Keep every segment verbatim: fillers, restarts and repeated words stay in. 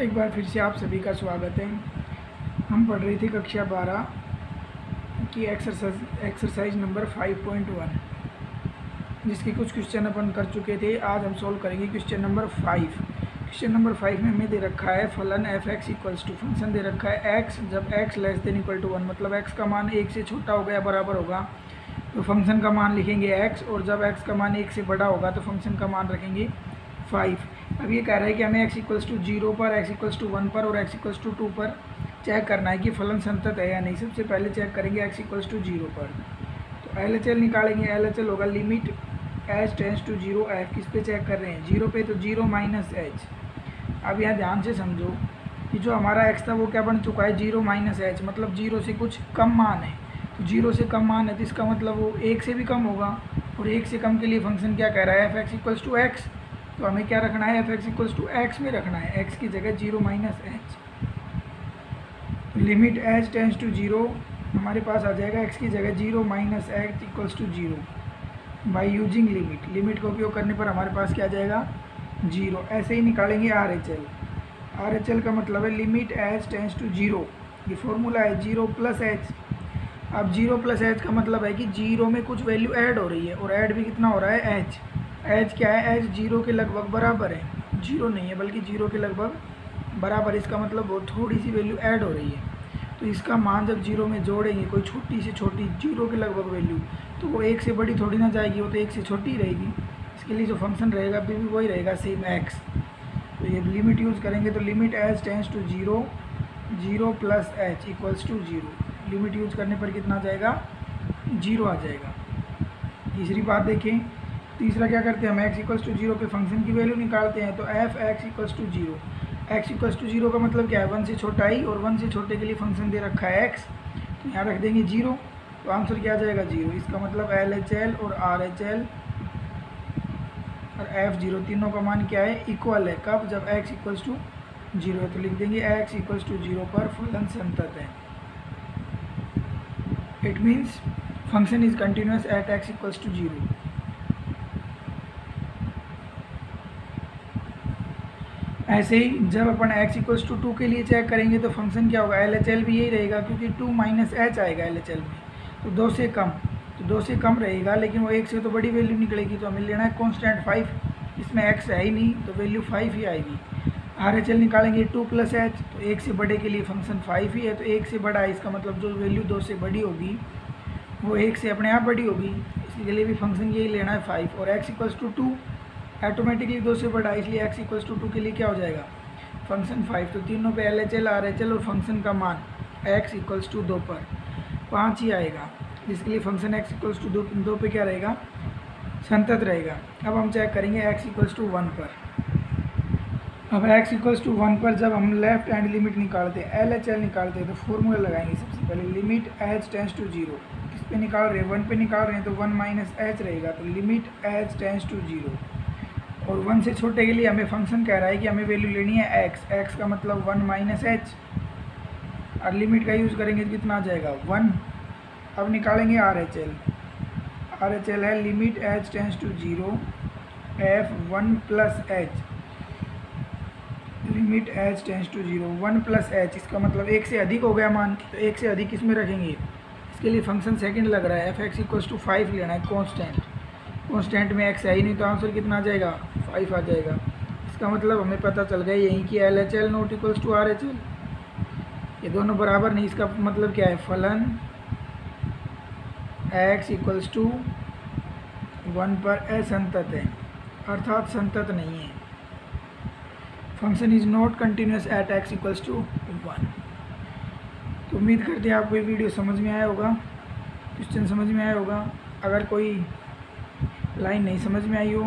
एक बार फिर से आप सभी का स्वागत है। हम पढ़ रही थी कक्षा बारह की exercise exercise number five point one, जिसके कुछ क्वेश्चन अपन कर चुके थे। आज हम सॉल्व करेंगे question number five. Question number five में हमें दे रखा है फलन f x equals to, function दे रखा है एक्स, जब x less than equal to one, मतलब एक्स का मान एक से छोटा हो गया बराबर होगा तो फंक्शन का मान लिखेंगे एक्स, और जब एक्स का मान एक से बड़ा होगा तो फंक्शन का मान रखेंगे फाइव। अब ये कह रहा है कि हमें एक्स इक्वल्स टू जीरो पर, एक्स इक्वल्स टू वन पर और एक्स इक्वल्स टू टू पर चेक करना है कि फलन संतत है या नहीं। सबसे पहले चेक करेंगे एक्स इक्वल्स टू जीरो पर, तो एल एच एल निकालेंगे। एल एच एल होगा limit h tends to zero f. किस पे चेक कर रहे हैं? जीरो पे, तो जीरो माइनस एच। अब यहाँ ध्यान से समझो कि जो हमारा एक्स था वो क्या बन चुका है? जीरो माइनस एच, मतलब जीरो से कुछ कम मान है। तो जीरो से कम मान है तो इसका मतलब वो एक से भी कम होगा, और एक से कम के लिए फंक्शन क्या कह रहा है? F x equals to x. तो हमें क्या रखना है? F x equals to x में रखना है, एक्स की जगह zero minus h. Limit h tends to zero हमारे पास आ जाएगा एक्स की जगह zero minus h equals to zero, by using limit. Limit का उपयोग करने पर हमारे पास क्या आ जाएगा? जीरो। ऐसे ही निकालेंगे R H L. R H L का मतलब है limit h tends to zero, ये फॉर्मूला है जीरो प्लस एच। अब जीरो प्लस एच का मतलब है कि जीरो में कुछ वैल्यू ऐड हो रही है, और ऐड भी कितना हो रहा है? एच। एच क्या है? एच जीरो के लगभग बराबर है, जीरो नहीं है बल्कि जीरो के लगभग बराबर। इसका मतलब वो थोड़ी सी वैल्यू ऐड हो रही है, तो इसका मान जब जीरो में जोड़ेंगे कोई छोटी से छोटी जीरो के लगभग वैल्यू, तो वो एक से बड़ी थोड़ी ना जाएगी, वो तो एक से छोटी रहेगी। इसके लिए जो फंक्शन रहेगा अभी भी वही रहेगा, सेम एक्स। तो ये लिमिट यूज़ करेंगे, तो limit h tends to zero, zero plus h equals to zero. Limit use करने पर कितना आ जाएगा? जीरो आ जाएगा। तीसरी बात देखें, तीसरा क्या करते हैं हम? एक्स इक्वल्स टू जीरो के फंक्शन की वैल्यू निकालते हैं। तो f x equals to zero, x equals to zero का मतलब क्या है? वन से छोटा ही, और वन से छोटे के लिए फंक्शन दे रखा है एक्स, तो यहाँ रख देंगे जीरो। तो आंसर क्या आ जाएगा? जीरो। इसका मतलब एल एच एल और आर एच एल और एफ जीरो, तीनों का मान क्या है? इक्वल है। कब? जब एक्स इक्वल्स टू जीरो है। तो लिख देंगे एक्स इक्वल्स टू जीरो पर फलन संतत है। It means function is continuous at x equals to zero. ऐसे ही जब अपन x equals to टू के लिए चेक करेंगे तो फंक्शन क्या होगा? एल एच एल भी यही रहेगा, क्योंकि टू माइनस एच आएगा एल एच एल में, तो दो से कम, तो दो से कम रहेगा, लेकिन वो एक से तो बड़ी वैल्यू निकलेगी। तो हमें लेना है कॉन्स्टेंट फाइव, इसमें x है ही नहीं तो वैल्यू फाइव ही आएगी। आर एच एल निकालेंगे टू प्लस एच, तो एक से बड़े के लिए फंक्शन फाइव ही है, तो एक से बड़ा है। इसका मतलब जो वैल्यू दो से बड़ी होगी वो एक से अपने आप बड़ी होगी, इसके लिए भी फंक्शन यही लेना है फाइव। और x equals to two automatically दो से बड़ा, इसलिए एक्स इक्वल्स टू टू के लिए क्या हो जाएगा? Function five. तो तीनों पे L H L, R H L और फंक्शन का मान एक्स इक्वल्स टू दो पर पाँच ही आएगा, जिसके लिए फंक्शन एक्स इक्वल्स टू दो दो पे क्या रहेगा? संतत रहेगा। अब हम चेक करेंगे एक्स इक्वल्स टू वन पर। अब x इक्वल्स टू वन पर जब हम लेफ्ट हैंड लिमिट निकालते हैं, एल एच एल निकालते हैं, तो फॉर्मूला लगाएंगे। सबसे पहले limit h tends to zero, किस पे निकाल रहे हैं? वन पे निकाल रहे हैं, तो वन माइनस एच रहेगा। तो limit h tends to zero, और वन से छोटे के लिए हमें फंक्शन कह रहा है कि हमें वैल्यू लेनी है x। x का मतलब वन माइनस एच, और लिमिट का यूज़ करेंगे तो कितना आ जाएगा? वन। अब निकालेंगे R H L. R H L है limit h tends to zero f one plus h, limit h tends to zero one plus h. इसका मतलब एक से अधिक हो गया मान, तो एक से अधिक इसमें रखेंगे। इसके लिए फंक्शन सेकंड लग रहा है, f x equals to five लेना है कांस्टेंट। कांस्टेंट में x है ही नहीं, तो आंसर कितना आ जाएगा? फाइव आ जाएगा। इसका मतलब हमें पता चल गया यहीं कि L H L not equals to R H L, ये दोनों बराबर नहीं। इसका मतलब क्या है? फलन x इक्वल्स टू वन पर असंतत है, अर्थात संतत नहीं है। Function is not continuous at x equals to one. तो उम्मीद करते हैं आपको ये वीडियो समझ में आया होगा, क्वेश्चन समझ में आया होगा। अगर कोई लाइन नहीं समझ में आई हो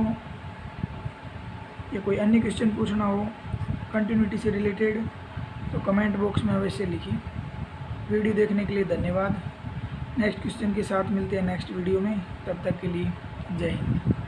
या कोई अन्य क्वेश्चन पूछना हो कंटिन्यूटी से रिलेटेड, तो कमेंट बॉक्स में अवश्य लिखिए। वीडियो देखने के लिए धन्यवाद। नेक्स्ट क्वेश्चन के साथ मिलते हैं नेक्स्ट वीडियो में, तब तक के लिए जय हिंद।